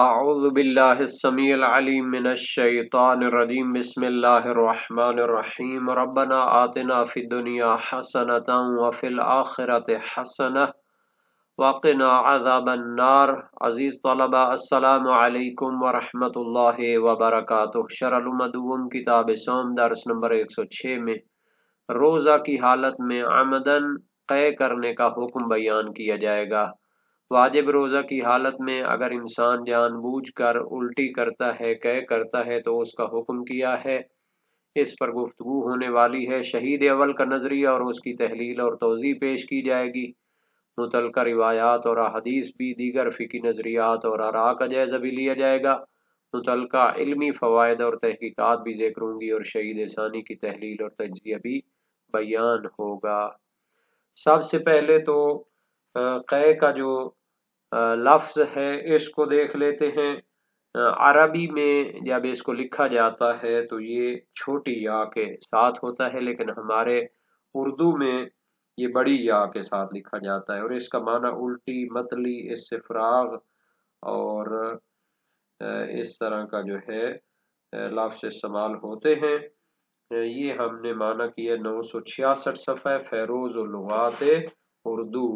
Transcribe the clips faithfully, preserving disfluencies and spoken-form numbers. أعوذ بالله السميع العليم من الشيطان الرجيم. بسم الله الرحمن الرحيم. ربنا آتنا في الدنيا حسنة وفي الآخرة حسنة وقنا عذاب النار. عزيز طلبة، السلام عليكم ورحمة الله وبركاتہ. شرح المدوم کتاب سوم درس نمبر ایک سو چھ میں روزہ کی حالت میں عمدن قے کرنے کا حکم بیان کیا جائے گا. واجب روزہ کی حالت میں اگر انسان جان بوجھ کر الٹی کرتا ہے، قے کرتا ہے تو اس کا حکم کیا ہے، اس پر گفتگو ہونے والی ہے. شہید اول کا نظریہ اور اس کی تحلیل اور توضیح پیش کی جائے گی. متعلقہ روایات اور احادیث بھی، دیگر فقہی نظریات اور آراء کا جائزہ بھی لیا جائے گا. متعلقہ علمی فوائد اور تحقیقات بھی ذکر ہوں گی اور شہید ثانی کی تحلیل اور تجزیہ بھی بیان ہوگا. سب سے پہلے تو قے کا جو لفظ ہے اس کو دیکھ لیتے ہیں. عربی میں جب اس کو لکھا جاتا ہے تو یہ چھوٹی یا کے ساتھ ہوتا ہے، لیکن ہمارے اردو میں یہ بڑی یا کے ساتھ لکھا جاتا ہے، اور اس کا معنی الٹی، متلی، اس سے فراغ اور اس طرح کا جو ہے لفظ استعمال ہوتے ہیں. یہ ہم نے معنی کیا نو سو چھیاسٹھ صفحہ فیروز اللغات اردو،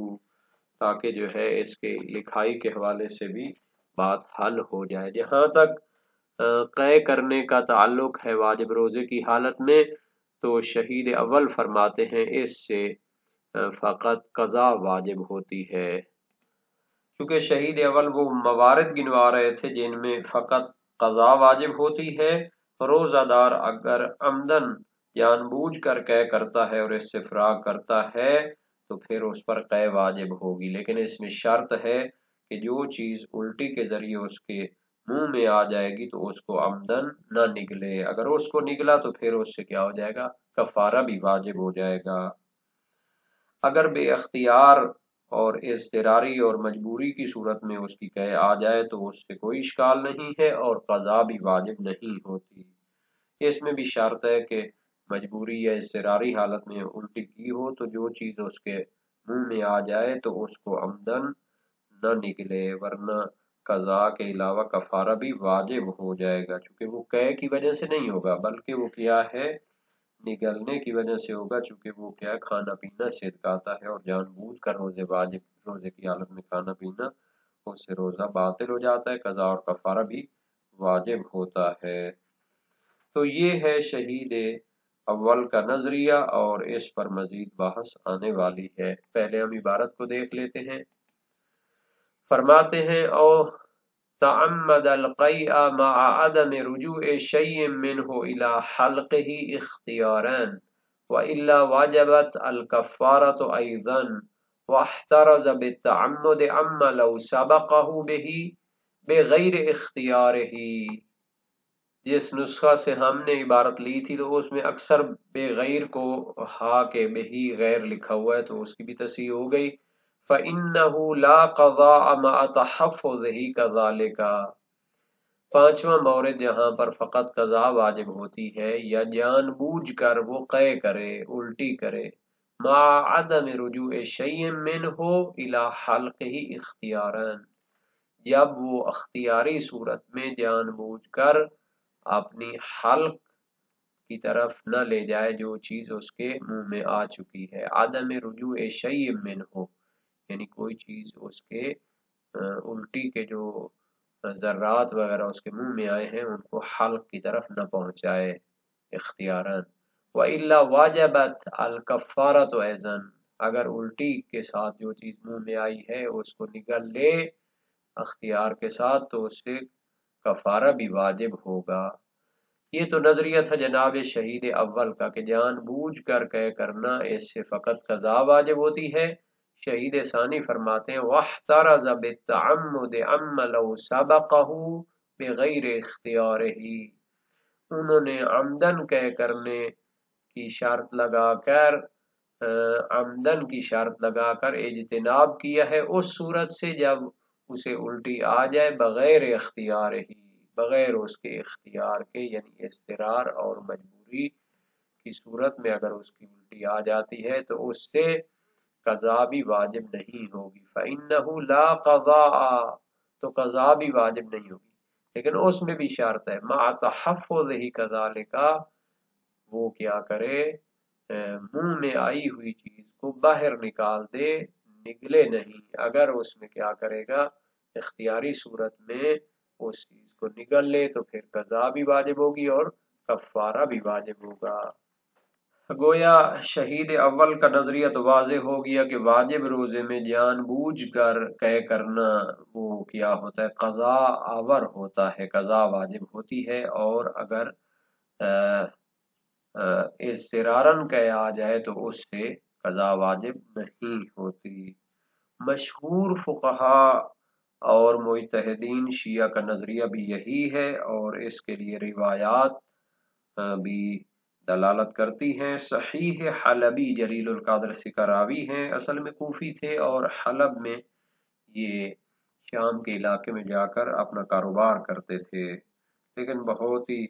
تاکہ جو ہے اس کے لکھائی کے حوالے سے بھی بات حل ہو جائے. جہاں تک قے کرنے کا تعلق ہے واجب روزے کی حالت میں، تو شہید اول فرماتے ہیں اس سے فقط قضا واجب ہوتی ہے. کیونکہ شہید اول وہ موارد گنوا رہے تھے جن میں فقط قضا واجب ہوتی ہے. روزہ دار اگر عمدن جان بوجھ کر قے کرتا ہے اور اس سے فراغ کرتا ہے تو پھر اس پر قے واجب ہوگی، لیکن اس میں شرط ہے کہ جو چیز الٹی کے ذریعے اس کے منہ میں آ جائے گی تو اس کو عمدن نہ نگلے. اگر اس کو نگلا تو پھر اس سے کیا ہو جائے گا، کفارہ بھی واجب ہو جائے گا. اگر بے اختیار اور اضطراری اور مجبوری کی صورت میں اس کی قے آ جائے تو اس سے کوئی اشکال نہیں ہے اور قضا بھی واجب نہیں ہوتی. اس میں بھی شرط ہے کہ مجبوری یا اضطراری حالت میں الٹی کی ہو تو جو چیز اس کے منہ میں آ جائے تو اس کو عمدن نہ نکلے، ورنہ قضاء کے علاوہ کفارہ بھی واجب ہو جائے گا. چونکہ وہ قے کی وجہ سے نہیں ہوگا بلکہ وہ کیا ہے، نگلنے کی وجہ سے ہوگا. چونکہ وہ کیا ہے، کھانا پینا صدق آتا ہے اور جان بوجھ کر روزے واجب روزے کی حالت میں کھانا پینا، اس سے روزہ باطل ہو جاتا ہے، قضاء اور کفارہ بھی واجب ہوتا ہے. تو یہ ہے شہید اول کا نظریہ اور اس پر مزید بحث آنے والی ہے. پہلے ہم عبارت کو دیکھ لیتے ہیں. فرماتے ہیں او تعمد القیء مع عدم رجوع شیء منه الى حلقه اختیارا والا وجبت الكفارۃ ايضا واحترز بالتعمد اما لو سبقه به بغیر اختیاره. جس نسخہ سے ہم نے عبارت لی تھی تو اس میں اکثر بے غیر کو ہا کے بہی غیر لکھا ہوا ہے، تو اس کی بھی تصحیح ہو گئی. فَإِنَّهُ لَا قَضَاءَ مَعَ تَحَفُّظِهِ كَذَلِكَ. پانچواں مورد جہاں پر فقط قضا واجب ہوتی ہے یا جان بوجھ کر وہ قے کرے، الٹی کرے، مَعَ عَدَمِ رُجُوعِ شَيْءٍ مِّنْهُ إِلَى حَلْقِهِ اِخْتِيَارًا، جب وہ اختیاری صورت میں جان بوجھ کر اپنی حلق کی طرف نہ لے جائے جو چیز اس کے منہ میں آ چکی ہے. عدم رجوع شیء منہ، یعنی کوئی چیز اس کے الٹی کے جو ذرات وغیرہ اس کے منہ میں آئے ہیں ان کو حلق کی طرف نہ پہنچائے اختیاراً. وَإِلَّا وَاجَبَتْ الْكَفَّارَةُ أَيْضًا، اگر الٹی کے ساتھ جو چیز منہ میں آئی ہے اس کو نگل لے اختیار کے ساتھ تو اس سے کفارہ بھی واجب ہوگا. یہ تو نظریہ تھا جناب شہید اول کا کہ جان بوجھ کر قے کرنا، اس سے فقط قضا واجب ہوتی ہے. شہید ثانی فرماتے ہیں واحترز بالتعمد اما لو سبقه بغیر اختیاره. انہوں نے عمدن قے کرنے کی شرط لگا کر عمدن کی شرط لگا کر اجتناب کیا ہے اس صورت سے جب اسے الٹی آ جائے بغیر اختیار ہی، بغیر اس کے اختیار کے، یعنی اضطرار اور مجبوری کی صورت میں اگر اس کی الٹی آ جاتی ہے تو اس سے قضا بھی واجب نہیں ہوگی. فَإِنَّهُ لَا قَضَاءَ تو قضا بھی واجب نہیں ہوگی، لیکن اس میں بھی شرط ہے مع تحفظ ہی کذالک، وہ کیا کرے منہ میں آئی ہوئی چیز کو باہر نکال دے، نگلے نہیں، اگر اس میں کیا کرے گا اختیاری صورت میں اس چیز کو نگل لے تو پھر قضا بھی واجب ہوگی اور کفارہ بھی واجب ہوگا۔ گویا شہید اول کا نظریہ تو واضح ہو گیا کہ واجب روزے میں جان بوجھ کر قے کرنا وہ کیا ہوتا ہے، قضا آور ہوتا ہے، قضا واجب ہوتی ہے، اور اگر اضطرارن قے آ جائے تو اس سے قضا واجب نہیں ہوتی۔ مشہور فقہا اور مجتہدین شیعہ کا نظریہ بھی یہی ہے، اور اس کے لیے روایات بھی دلالت کرتی ہیں۔ صحیح حلبی جلیل القادر سکراوی ہیں، اصل میں کوفی تھے اور حلب میں یہ شام کے علاقے میں جا کر اپنا کاروبار کرتے تھے، لیکن بہت ہی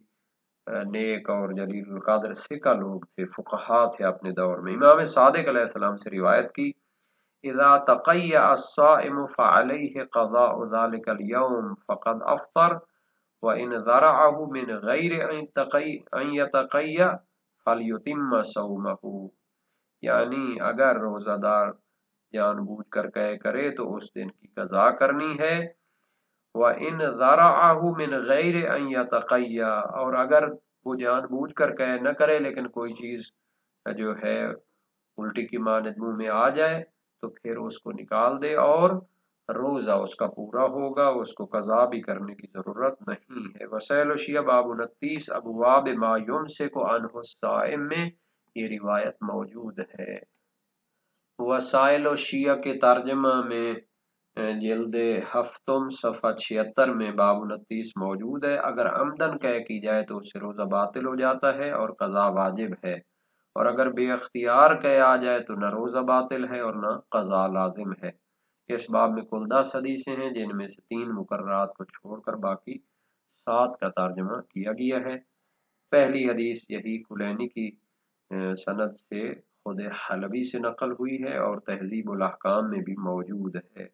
نیک اور جلیل القادر سکا لوگ تھے، فقہا تھے اپنے دور میں۔ امام صادق علیہ السلام سے روایت کی اذا تقیع الصائم فعلیہ قضاء ذلك اليوم فقد افطر وَإِنْ ذَرَعَهُ مِنْ غَيْرِ أَنْ يَتَقَيَّ فَلْيُتِمَّ صَوْمَهُ، یعنی اگر روزہ دار جان بوجھ کر قے کرے تو اس دن کی قضا کرنی ہے، وَإِنْ ذَرَعَهُ مِنْ غَيْرِ أَنْ يَتَقَيَّ، اور اگر وہ جان بوجھ کر قے نہ کرے لیکن کوئی چیز جو ہے الٹی کی مانند منہ میں آ جائے تو پھر اس کو نکال دے اور روزہ اس کا پورا ہوگا، اس کو قضا بھی کرنے کی ضرورت نہیں ہے۔ وسائل الشیعہ باب انتیس ابواب ما یمسک عنہ الصائم میں یہ روایت موجود ہے۔ وسائل الشیعہ کے ترجمہ میں جلد ہفتم صفحہ چھہتر میں باب انتیس موجود ہے۔ اگر عمدن قے کی جائے تو اس سے روزہ باطل ہو جاتا ہے اور قضا واجب ہے، اور اگر بے اختیار قے آ جائے تو نہ روزہ باطل ہے اور نہ قضا لازم ہے۔ اس باب میں کل دس حدیثیں ہیں جن میں سے تین مقررات کو چھوڑ کر باقی سات کا ترجمہ کیا گیا ہے۔ پہلی حدیث یہی کلینی کی سند سے خود حلبی سے نقل ہوئی ہے اور تہذیب الاحکام میں بھی موجود ہے۔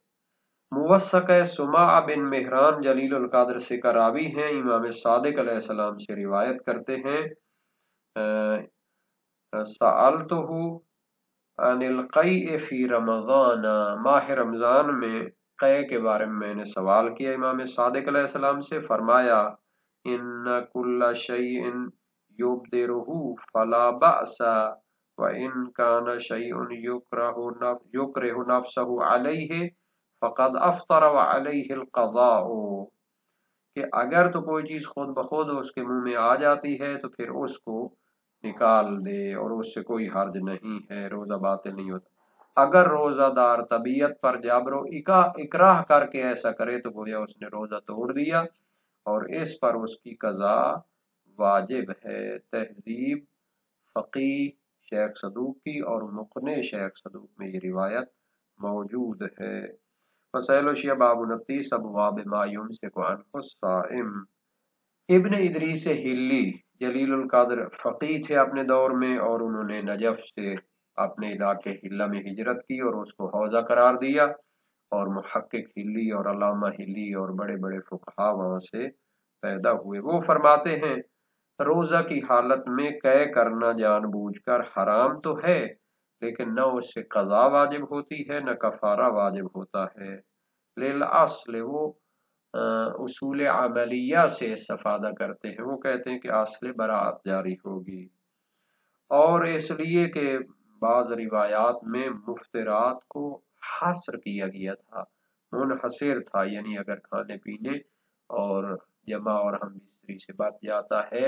موثق سماع بن مہران جلیل القادر سے راوی ہیں، امام صادق علیہ السلام سے روایت کرتے ہیں سألتہ عن القیء فی رمضان، ماہ رمضان میں قے کے بارے میں میں نے سوال کیا امام صادق علیہ السلام سے، فرمایا ان کل شیء یبدره فلا بأس وان کان شیء یکره نفسه علیہ فقد افطر وعلیہ القضاء، کہ اگر تو کوئی چیز خود بخود اس کے منہ میں آ جاتی ہے تو پھر اس کو نکال دے اور اس سے کوئی حرج نہیں ہے، روزہ باطل نہیں ہوتا۔ اگر روزہ دار طبیعت پر جبر و اکراہ کر کے ایسا کرے تو گویا اس نے روزہ توڑ دیا اور اس پر اس کی قضا واجب ہے۔ تہذیب فقیہ شیخ صدوق کی اور مقنع شیخ صدوق میں یہ روایت موجود ہے۔ وسائل الشیعہ باب انتیس ابواب ما یمسک عنہ الصائم۔ ابن ادریس حلی جلیل القادر فقیہ تھے اپنے دور میں، اور انہوں نے نجف سے اپنے علاقے حلہ میں ہجرت کی اور اس کو حوزہ قرار دیا، اور محقق حلی اور علامہ حلی اور بڑے بڑے فقہا وہاں سے پیدا ہوئے۔ وہ فرماتے ہیں روزہ کی حالت میں قے کرنا جان بوجھ کر حرام تو ہے، لیکن نہ اس سے قضا واجب ہوتی ہے نہ کفارہ واجب ہوتا ہے۔ للاصل وہ اصول عملیہ سے استفادہ کرتے ہیں، وہ کہتے ہیں کہ اصل براعت جاری ہوگی، اور اس لیے کہ بعض روایات میں مفطرات کو حصر کیا گیا تھا، منحصر تھا، یعنی اگر کھانے پینے اور جمع اور ہم بستری سے بچ جاتا ہے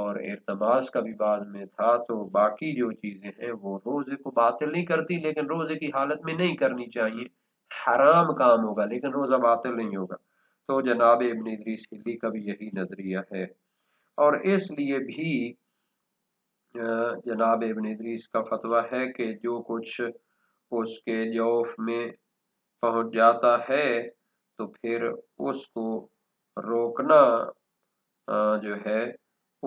اور ارتباس کا بھی بعد میں تھا تو باقی جو چیزیں ہیں وہ روزے کو باطل نہیں کرتی، لیکن روزے کی حالت میں نہیں کرنی چاہیے، حرام کام ہوگا لیکن روزہ باطل نہیں ہوگا۔ تو جناب ابن ادریس حلی کا بھی یہی نظریہ ہے، اور اس لیے بھی جناب ابن ادریس کا فتویٰ ہے کہ جو کچھ اس کے جوف میں پہنچ جاتا ہے تو پھر اس کو روکنا جو ہے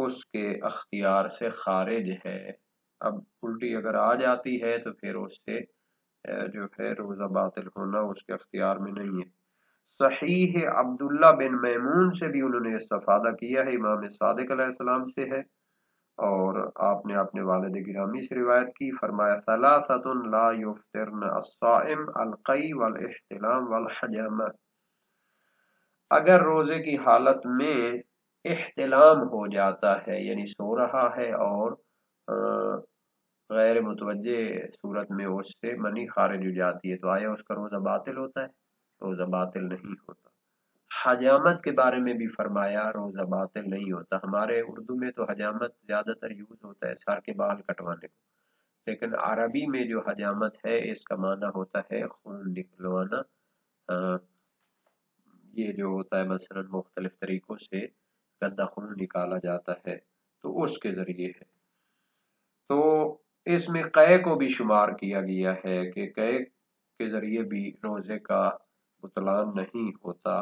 اس کے اختیار سے خارج ہے۔ اب الٹی اگر آ جاتی ہے تو پھر اس سے جو ہے روزہ باطل ہونا اس کے اختیار میں نہیں ہے۔ صحيح عبد الله بن ميمون से भी उन्होंने इस्तिफादा किया है, इमाम सादिक अलैहिस्सलाम से है, और आपने अपने वालिद गिरामी से रिवायत की, फरमाया सलासतुन ला युफ्तिरन अस्साइम अलक़ी वलइहतिलाम वलहजामा, अगर रोज़े की हालत में इहतिलाम हो जाता है यानी सो रहा है और गैर मुतवज्जे सूरत में उससे मनी खारिज हो जाती है तो आया उसका रोज़ा बातिल होता है, रोज़ा बातिल नहीं होता। हजामत के बारे में भी फरमाया रोज़ा बातिल नहीं होता। हमारे उर्दू में तो हजामत ज़्यादातर यूज़ होता है सर के बाल कटवाने को, लेकिन अरबी में जो हजामत है इसका माना होता है खून निकलवाना। ये जो होता है मसलन मुख्तलिफ तरीक़ों से गंदा खून निकाला जाता है तो उसके ज़रिए है। तो इसमें क़य को भी शुमार किया गया है कि क़य के ज़रिए भी रोज़े का बतलान नहीं होता।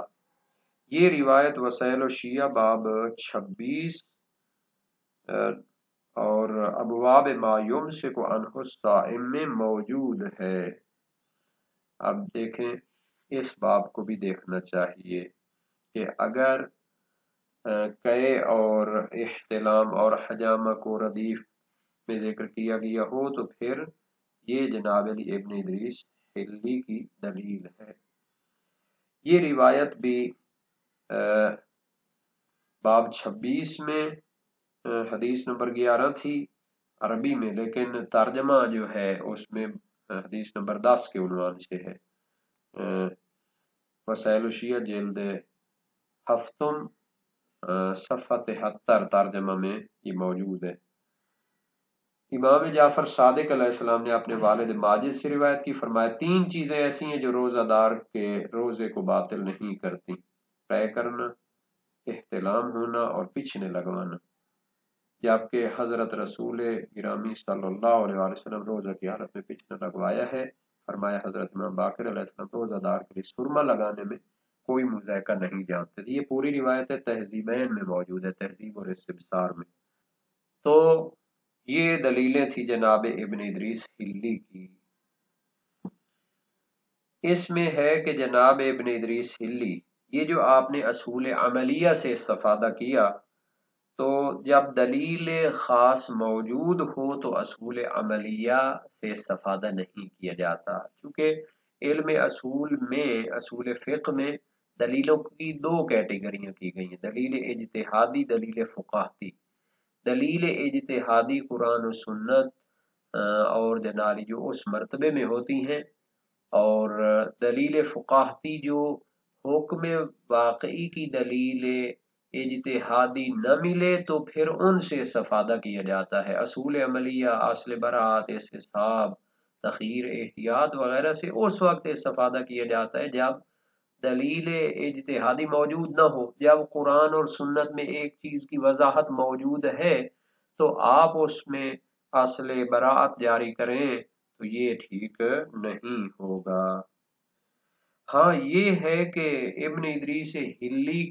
ये रिवायत वसाइल शिया बाब छब्बीस और अबवाब मायूम से को अनहुस्साइम में मौजूद है। अब देखें इस बाब को भी देखना चाहिए कि अगर क़य और इहतिलाम और हजामा को रदीफ में जिक्र किया गया हो तो फिर ये जनाब इब्न इदरीस हिल्ली की दलील है। ये रिवायत भी बाब छब्बीस में हदीस नंबर ग्यारह थी अरबी में, लेकिन तर्जमा जो है उसमें हदीस नंबर दस के उन्वान से है। वसाइल शिया जल्द हफ्तम सफ़ा तिहत्तर तर्जमा में ये मौजूद है। इमाम जाफ़र सादिक अलैहिस्सलाम ने अपने वालिद माजिद से रिवायत की, फरमाया तीन चीज़ें ऐसी हैं जो रोज़ादार के रोज़े को बातिल नहीं करती, तय करना, इहतिलाम होना और पीछने लगवाना, जबकि हज़रत रसूल गिरामी सल्लल्लाहु अलैहि वसल्लम रोज़ा की हालत में पीछना लगवाया है। फरमाया हज़रत इमाम बाक़र अलैहिस्सलाम रोज़ादार के लिए सुरमा लगाने में कोई मुज़ायका नहीं जानते। ये पूरी रिवायत तहज़ीबैन में मौजूद है, तहज़ीब और इस्तिबसार में। तो ये दलीलें थी जनाब इब्न इदरीस हिल्ली की। इसमें है कि जनाब इब्न इदरीस हिल्ली ये जो आपने असूल अमलिया से इस्तिफादा किया, तो जब दलील ख़ास मौजूद हो तो असूल अमलिया से इस्तिफादा नहीं किया जाता, क्योंकि इल्म असूल में, असूल फ़िक़्ह में दलीलों की दो कैटेगरियाँ की गई हैं, दलील इज्तिहादी, दलील फ़ुक़ाहती। दलील इज्तिहादी कुरान और सुन्नत और जनारी जो उस मरतबे में होती हैं, और दलील फ़ुक़ाहती जो हुक्म वाक़ई की दलील इज्तिहादी न मिले तो फिर उनसे इस्तिफादा किया जाता है। असूल अमलिया, असल बरात, इस्तिसाब, तख़ीर, एहतियात वगैरह से उस वक्त इस्तिफादा किया जाता है जब दलील इज्तिहादी मौजूद ना हो। जब कुरान और सुन्नत में एक चीज़ की वजाहत मौजूद है तो आप उसमें असल बरात जारी करें तो ये ठीक नहीं होगा। हाँ, ये है कि इब्न इदरीस हिल्ली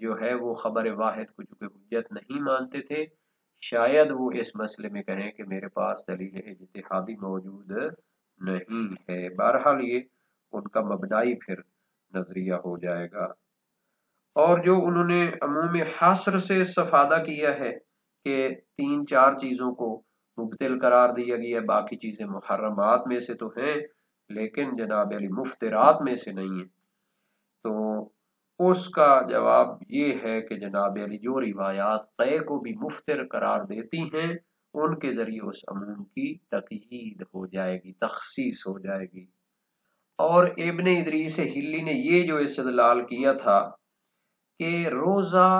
जो है वो ख़बर वाहिद को चूँकि हुज्जत नहीं मानते थे, शायद वो इस मसले में कहें कि मेरे पास दलील इज्तिहादी मौजूद नहीं है। बहरहाल ये उनका मबनाई फिर नज़रिया हो जाएगा। और जो उन्होंने अमूम हस्र से इस्तिफादा किया है कि तीन चार चीज़ों को मुबतिल करार दिया गया, बाकी चीज़ें मुहर्रमात में से तो हैं लेकिन जनाब अली मुफ्तरात में से नहीं है, तो उसका जवाब ये है कि जनाब अली जो रिवायात क़य को भी मुफ्तर करार देती हैं उनके ज़रिए उस अमूम की तक़यीद हो जाएगी, तख़सीस हो जाएगी। और इब्न इदरीस हिल्ली ने ये जो इस्तदलाल किया था कि रोज़ा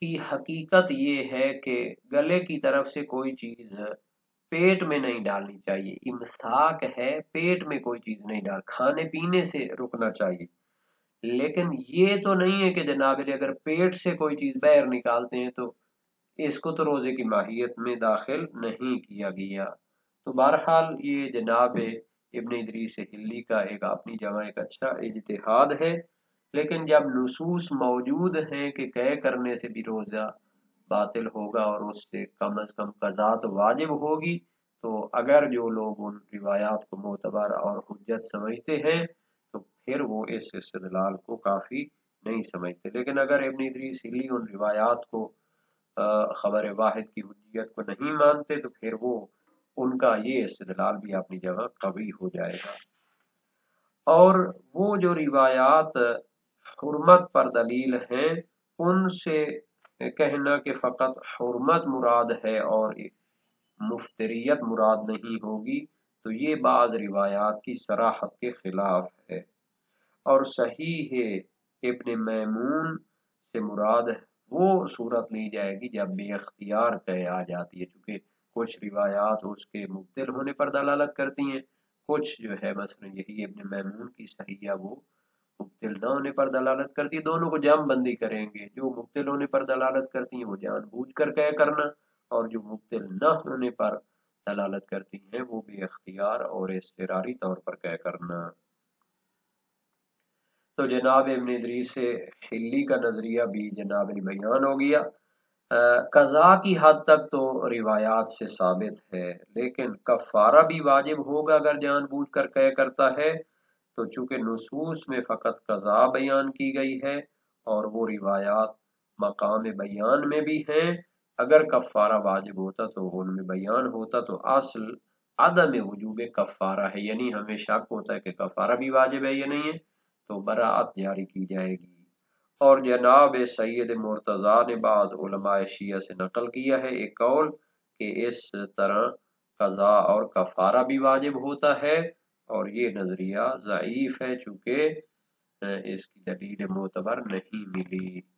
की हकीकत ये है कि गले की तरफ से कोई चीज़ पेट में नहीं डालनी चाहिए, इम्साक है, पेट में कोई चीज़ नहीं डाल, खाने पीने से रुकना चाहिए। लेकिन ये तो नहीं है कि जनाब अगर पेट से कोई चीज़ बाहर निकालते हैं तो इसको तो रोज़े की माहियत में दाखिल नहीं किया गया। तो बहरहाल ये जनाब इब्न इदरीस हिल्ली का एक अपनी जगह एक अच्छा इज्तिहाद है, लेकिन जब नुसूस मौजूद हैं कि क़य करने से भी रोज़ा बातिल होगा और उससे कम अज़ कम क़ज़ा तो वाजिब होगी, तो अगर जो लोग उन रिवायात को मोतबर और हुज्जत समझते हैं तो फिर वो इस इस्तेदलाल को काफ़ी नहीं समझते। लेकिन अगर इब्न इदरीस हिली उन रिवायात को ख़बर वाहिद की हुज्जियत को नहीं मानते तो फिर वो उनका ये इस्तेदलाल भी अपनी जगह कवी हो जाएगा। और वो जो रिवायात हुर्मत पर दलील हैं उनसे कहना कि फ़कत हुर्मत मुराद है और मुफ्तरियत मुराद नहीं होगी, तो ये बाज़ रिवायात की सराहत के ख़िलाफ़ है। और सही है इब्न मैमून से मुराद वो सूरत ली जाएगी जब बेअख्तियार तय आ जाती है, क्योंकि कुछ रिवायात उसके मुब्दिल होने पर दलालत करती हैं, कुछ जो है मसलन यही इब्न मैमून की सहीया वो मुब्दिल न होने पर दलालत करती है। दोनों को जामबंदी करेंगे, जो मुब्दिल होने पर दलालत करती हैं वो जानबूझकर तय करना, और जो मुब्दिल न होने पर दलालत करती हैं वो बेअख्तियार और इस्तरारी तौर पर तय करना। तो जनाब इब्न इदरीस हिल्ली का नज़रिया भी जनाब बयान हो गया। कज़ा की हद तक तो रिवायात से साबित है, लेकिन कफ़ारा भी वाजिब होगा अगर जानबूझ कर तय करता है। तो चूँकि नसूस में फ़कत कज़ा बयान की गई है और वो रिवायात मकाम बयान में भी हैं, अगर कफ़ारा वाजिब होता तो उनमें बयान होता। तो असल अदम वजूब कफ़ारा है, यानी हमें शक होता है कि कफ़ारा भी वाजिब है या नहीं है, तो बरात जारी की जाएगी। और जनाब सैयद मुर्तज़ा ने बाद उलमाए शिया से नकल किया है एक कौल कि इस तरह कज़ा और कफ़ारा भी वाजिब होता है, और ये नज़रिया ज़ईफ़ है चूँकि इसकी दलील मोतबर नहीं मिली।